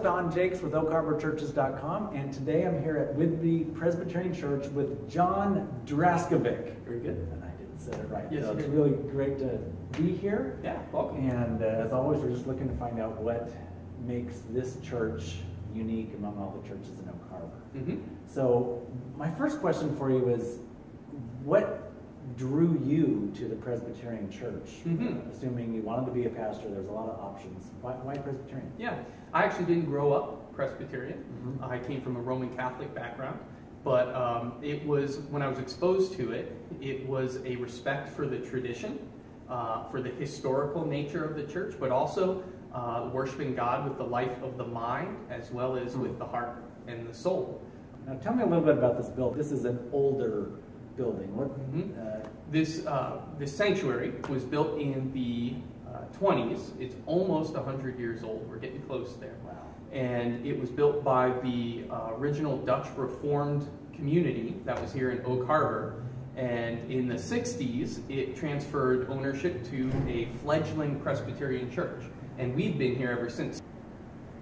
is Don Jaques with Oak Harbor Churches.com, and today I'm here at Whidbey Presbyterian Church with John Draskovic. Very good. And I didn't say it right. Yes, so it's really great to be here. Yeah, welcome. And as always, we're just looking to find out what makes this church unique among all the churches in Oak Harbor. Mm-hmm. So my first question for you is, what drew you to the Presbyterian Church? Mm-hmm. Assuming you wanted to be a pastor, there's a lot of options. Why Presbyterian? Yeah, I actually didn't grow up Presbyterian. Mm-hmm. I came from a Roman Catholic background, but it was, when I was exposed to it, it was a respect for the tradition, for the historical nature of the church, but also worshiping God with the life of the mind as well as with the heart and the soul. Now tell me a little bit about this building. This is an older building. What, this sanctuary was built in the 20s. It's almost 100 years old. We're getting close there. Wow. And it was built by the original Dutch Reformed community that was here in Oak Harbor. And in the 60s, it transferred ownership to a fledgling Presbyterian church. And we've been here ever since.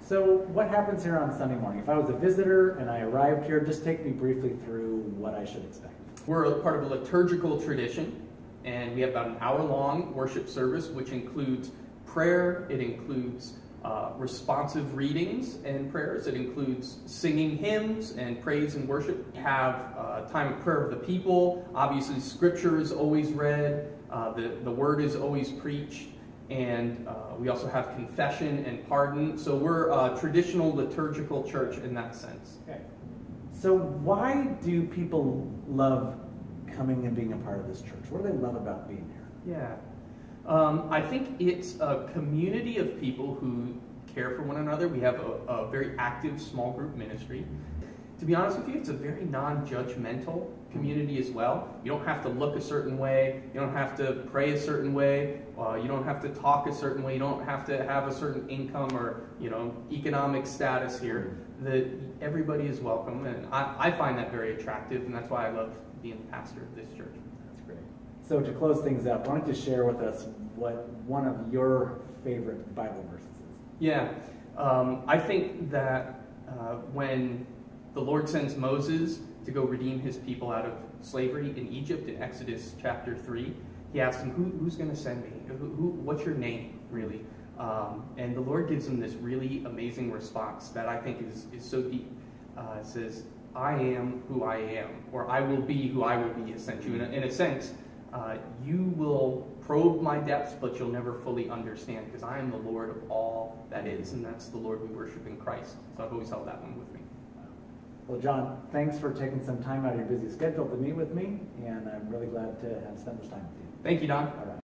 So what happens here on Sunday morning? If I was a visitor and I arrived here, just take me briefly through what I should expect. We're part of a liturgical tradition, and we have about an hour-long worship service, which includes prayer, it includes responsive readings and prayers, it includes singing hymns and praise and worship. We have time of prayer of the people, obviously scripture is always read, the word is always preached, and we also have confession and pardon. So we're a traditional liturgical church in that sense. Okay. So why do people love coming and being a part of this church? What do they love about being here? Yeah, I think it's a community of people who care for one another. We have a very active small group ministry. To be honest with you, it's a very non-judgmental community as well. You don't have to look a certain way. You don't have to pray a certain way. You don't have to talk a certain way. You don't have to have a certain income or, you know, economic status here. That everybody is welcome, and I find that very attractive, and that's why I love being the pastor of this church. That's great. So to close things up, why don't you share with us what one of your favorite Bible verses is? Yeah, I think that when the Lord sends Moses to go redeem his people out of slavery in Egypt in Exodus chapter 3. He asks him, who's going to send me? What's your name, really? And the Lord gives him this really amazing response that I think is so deep. It says, I am who I am, or I will be who I will be, has sent you. In a sense, you will probe my depths, but you'll never fully understand, because I am the Lord of all that is, and that's the Lord we worship in Christ. So I've always held that one with me. Well, John, thanks for taking some time out of your busy schedule to meet with me, and I'm really glad to have spent this time with you. Thank you, Don. All right.